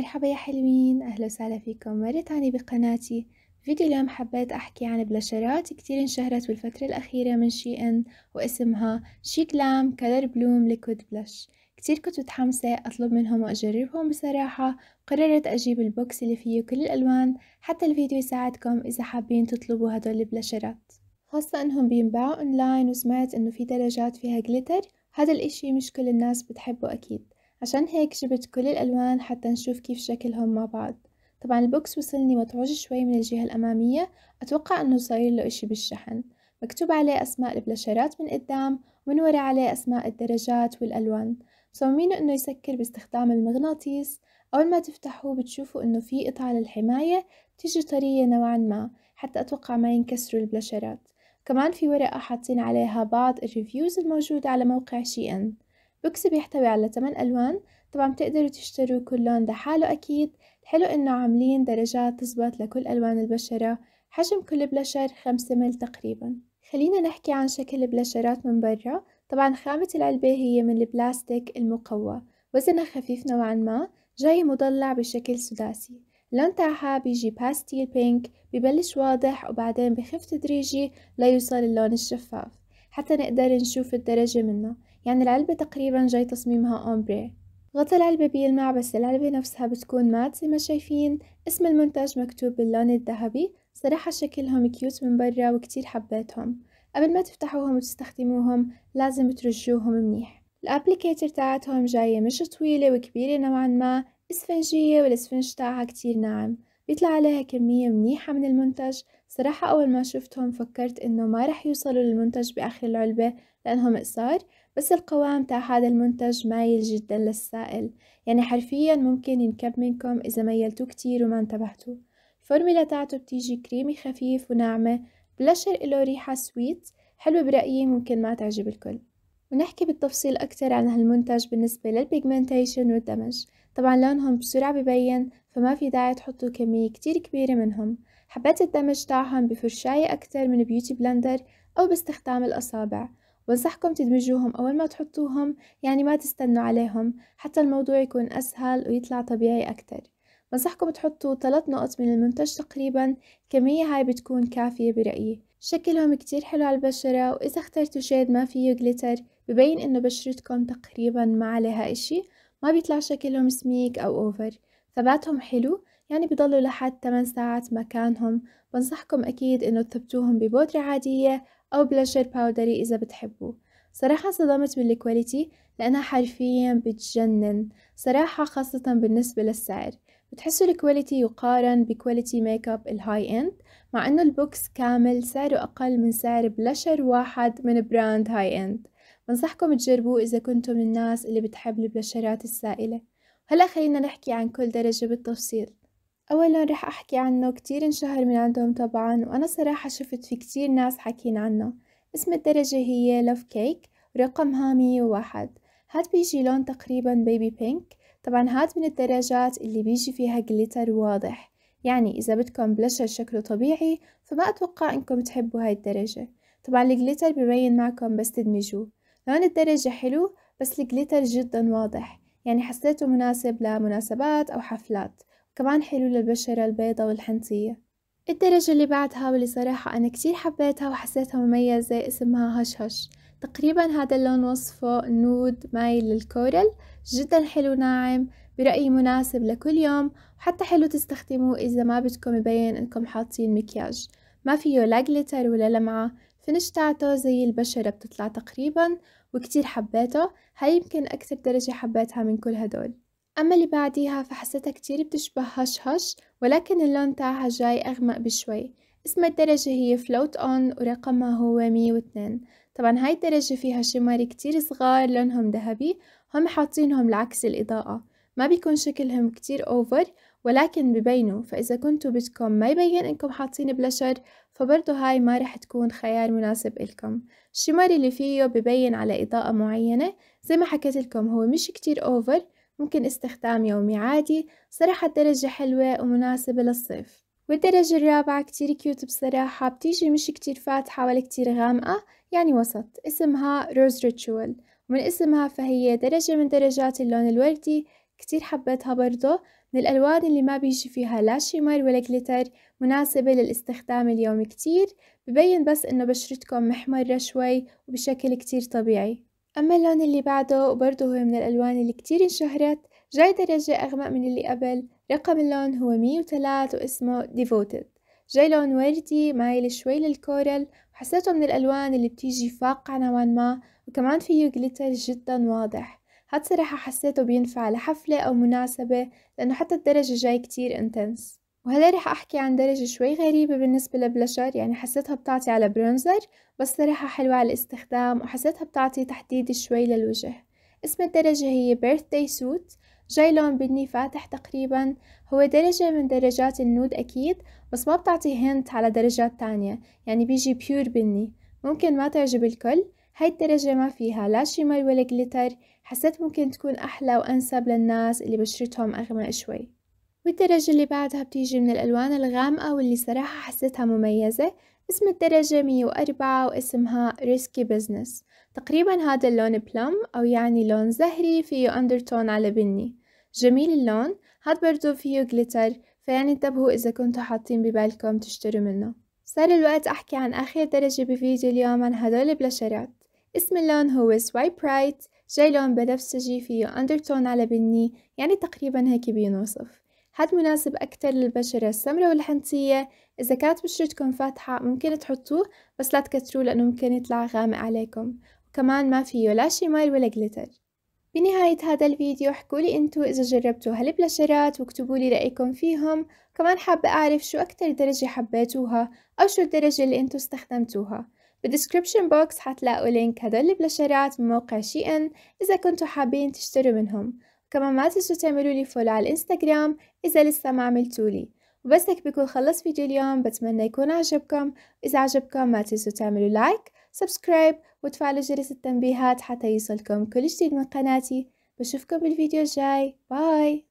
مرحبا يا حلوين، اهلا وسهلا فيكم مرة تانية بقناتي. فيديو اليوم حبيت احكي عن بلاشرات كتير انشهرت بالفترة الاخيرة من شين واسمها شيغلام كلر بلوم ليكود بلش. كتير كنت متحمسة اطلب منهم واجربهم بصراحة، قررت اجيب البوكس اللي فيه كل الالوان حتى الفيديو يساعدكم اذا حابين تطلبوا هدول البلاشرات، خاصة انهم بينباعوا اونلاين وسمعت انه في درجات فيها جليتر، هذا الاشي مش كل الناس بتحبه اكيد، عشان هيك جبت كل الألوان حتى نشوف كيف شكلهم مع بعض. طبعا البوكس وصلني مطعوج شوي من الجهة الأمامية، أتوقع أنه صاير له إشي بالشحن. مكتوب عليه أسماء البلاشرات من قدام ومن ورا عليه أسماء الدرجات والألوان. مصممينه أنه يسكر باستخدام المغناطيس، أول ما تفتحوه بتشوفوا أنه في قطعة للحماية بتيجي طرية نوعا ما حتى أتوقع ما ينكسروا البلاشرات. كمان في ورقة حاطين عليها بعض الريفيوز الموجودة على موقع شين. بوكس بيحتوي على 8 ألوان، طبعا بتقدروا تشتروا كل لون لحاله أكيد. الحلو إنه عاملين درجات تزبط لكل ألوان البشرة. حجم كل بلاشر 5 مل تقريبا. خلينا نحكي عن شكل البلاشرات من برا. طبعا خامة العلبة هي من البلاستيك المقوى، وزنها خفيف نوعا ما، جاي مضلع بشكل سداسي. اللون تاعها بيجي باستيل بينك، ببلش واضح وبعدين بخف تدريجي ليوصل اللون الشفاف حتى نقدر نشوف الدرجة منه. يعني العلبة تقريبا جاي تصميمها أومبري. غطا العلبة بيلمع بس العلبة نفسها بتكون مات زي ما شايفين. اسم المنتج مكتوب باللون الذهبي. صراحة شكلهم كيوت من برا وكتير حبيتهم. قبل ما تفتحوهم وتستخدموهم لازم ترجوهم منيح. الابليكيتر تاعتهم جاية مش طويلة وكبيرة نوعا ما، اسفنجية، والاسفنج تاعها كتير ناعم، بيطلع عليها كمية منيحة من المنتج. صراحة أول ما شفتهم فكرت إنه ما رح يوصلوا للمنتج بآخر العلبة لأنهم قصار، بس القوام تاع هذا المنتج مايل جدا للسائل، يعني حرفيا ممكن ينكب منكم إذا ميلتوه كتير وما انتبهتوا. الفورميلا تاعته بتيجي كريمي خفيف وناعمة، بلاشر إله ريحة سويت حلو برأيي، ممكن ما تعجب الكل. ونحكي بالتفصيل أكتر عن هالمنتج بالنسبة للبيجمنتيشن والدمج. طبعا لونهم بسرعة ببين، فما في داعي تحطوا كمية كتير كبيرة منهم. حبيت الدمج تاعهم بفرشاية أكتر من بيوتي بلندر أو باستخدام الأصابع، وانصحكم تدمجوهم أول ما تحطوهم، يعني ما تستنوا عليهم حتى الموضوع يكون أسهل ويطلع طبيعي أكتر. بنصحكم تحطوا 3 نقط من المنتج تقريبا، الكمية هاي بتكون كافية برأيي. شكلهم كتير حلو على البشرة، وإذا اخترتوا شيد ما فيه جليتر ببين إنه بشرتكم تقريبا ما عليها إشي، ما بيطلع شكلهم سميك أو أوفر. ثباتهم حلو، يعني بضلوا لحد 8 ساعات مكانهم. بنصحكم أكيد إنه تثبتوهم ببودرة عادية أو بلاشر باودري إذا بتحبوا. صراحة انصدمت بالكواليتي لأنها حرفيا بتجنن صراحة، خاصة بالنسبة للسعر. بتحسوا الكواليتي يقارن بكواليتي ميك اب الهاي اند، مع إنه البوكس كامل سعره أقل من سعر بلاشر واحد من براند هاي اند. بنصحكم تجربوه إذا كنتم من الناس اللي بتحب البلاشرات السائلة. هلا خلينا نحكي عن كل درجة بالتفصيل. أولا رح أحكي عنه، كتير انشهر من عندهم طبعا، وأنا صراحة شفت في كتير ناس حاكين عنه. اسم الدرجة هي Love Cake ورقمها 101. هاد بيجي لون تقريبا بيبي بينك. طبعا هاد من الدرجات اللي بيجي فيها جليتر واضح، يعني إذا بدكم بلاشر شكله طبيعي فما أتوقع إنكم تحبوا هاي الدرجة. طبعا الجليتر ببين معكم بس تدمجوه. لون الدرجة حلو بس الجليتر جدا واضح، يعني حسيته مناسب لمناسبات أو حفلات. كمان حلو للبشرة البيضة والحنطية. الدرجة اللي بعدها واللي صراحة أنا كتير حبيتها وحسيتها مميزة اسمها هش هش. تقريبا هذا اللون وصفه نود مايل للكورل، جدا حلو ناعم، برأيي مناسب لكل يوم، وحتى حلو تستخدموه إذا ما بدكم يبين إنكم حاطين مكياج. ما فيه لا جليتر ولا لمعة. الفينش تاعته زي البشرة بتطلع تقريبا، وكتير حبيته. هاي يمكن أكثر درجة حبيتها من كل هدول. أما اللي بعديها فحسيتها كتير بتشبه هش هش، ولكن اللون تاعها جاي أغمق بشوي. اسم الدرجة هي Float On ورقمها هو 102. طبعا هاي الدرجة فيها شماري كتير صغار لونهم ذهبي، هم حاطينهم لعكس الإضاءة، ما بيكون شكلهم كتير أوفر ولكن ببينوا، فإذا كنتوا بدكم ما يبين إنكم حاطين بلاشر فبرضو هاي ما رح تكون خيار مناسب إلكم. الشماري اللي فيه ببين على إضاءة معينة، زي ما حكيت لكم هو مش كتير أوفر، ممكن استخدام يومي عادي. صراحة درجة حلوة ومناسبة للصيف. والدرجة الرابعة كتير كيوت بصراحة، بتيجي مش كتير فاتحة ولا كتير غامقة، يعني وسط. اسمها روز ريتشوال، ومن اسمها فهي درجة من درجات اللون الوردي. كتير حبيتها برضو، من الألوان اللي ما بيجي فيها لا شمر ولا جليتر، مناسبة للاستخدام اليوم كتير، ببين بس إنه بشرتكم محمرة شوي وبشكل كتير طبيعي. أما اللون اللي بعده برضه هو من الألوان اللي كتير انشهرت، جاي درجة أغمق من اللي قبل، رقم اللون هو 103 واسمه Devoted، جاي لون وردي مايل شوي للكورل، وحسيته من الألوان اللي بتيجي فاقعة نوعا ما، وكمان فيه جليتر جدا واضح. هاد صراحة حسيته بينفع لحفلة أو مناسبة، لأنه حتى الدرجة جاي كتير انتنس. وهلا رح أحكي عن درجة شوي غريبة بالنسبة لبلشر، يعني حسيتها بتعطي على برونزر، بس صراحة حلوة على الاستخدام، وحسيتها بتعطي تحديد شوي للوجه. اسم الدرجة هي Birth Day Suit، جاي لون بني فاتح تقريبا، هو درجة من درجات النود أكيد، بس ما بتعطي هنت على درجات تانية، يعني بيجي بيور بني، ممكن ما تعجب الكل. هاي الدرجة ما فيها لا شمر ولا جليتر، حسيت ممكن تكون أحلى وأنسب للناس اللي بشرتهم أغمق شوي. والدرجة اللي بعدها بتيجي من الألوان الغامقة واللي صراحة حسيتها مميزة، اسم الدرجة 104 واسمها Risky Business، تقريبا هذا اللون بلوم أو يعني لون زهري فيه أندرتون على بني، جميل اللون، هاد برضو فيه جليتر، فيعني انتبهوا إذا كنتوا حاطين ببالكم تشتروا منه. صار الوقت أحكي عن آخر درجة بفيديو اليوم عن هدول البلاشرات، اسم اللون هو Swipe Right، جاي لون بنفسجي فيه أندرتون على بني، يعني تقريبا هيك بينوصف. هاد مناسب أكتر للبشرة السمراء والحنطية، إذا كانت بشرتكم فاتحة ممكن تحطوه بس لا تكتروه لأنه ممكن يطلع غامق عليكم، وكمان ما فيه لا شمال ولا جليتر. بنهاية هذا الفيديو حكولي انتو إذا جربتوا هالبلاشرات واكتبولي رأيكم فيهم، كمان حابة أعرف شو أكتر درجة حبيتوها أو شو الدرجة اللي انتو استخدمتوها. بالدسكريبشن بوكس حتلاقوا لينك هدول البلاشرات من موقع شين إذا كنتوا حابين تشتروا منهم، كمان ما تنسوا تعملوا لي فولو على الانستغرام إذا لسه ما عملتولي. وبس هيك بكون خلص فيديو اليوم، بتمنى يكون عجبكم، إذا عجبكم ما تنسوا تعملوا لايك، سبسكرايب، وتفعلوا جرس التنبيهات حتى يوصلكم كل جديد من قناتي. بشوفكم بالفيديو الجاي، باي.